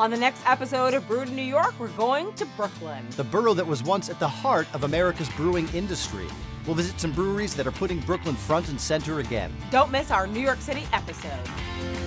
On the next episode of Brewed in New York, we're going to Brooklyn, the borough that was once at the heart of America's brewing industry. We'll visit some breweries that are putting Brooklyn front and center again. Don't miss our New York City episode.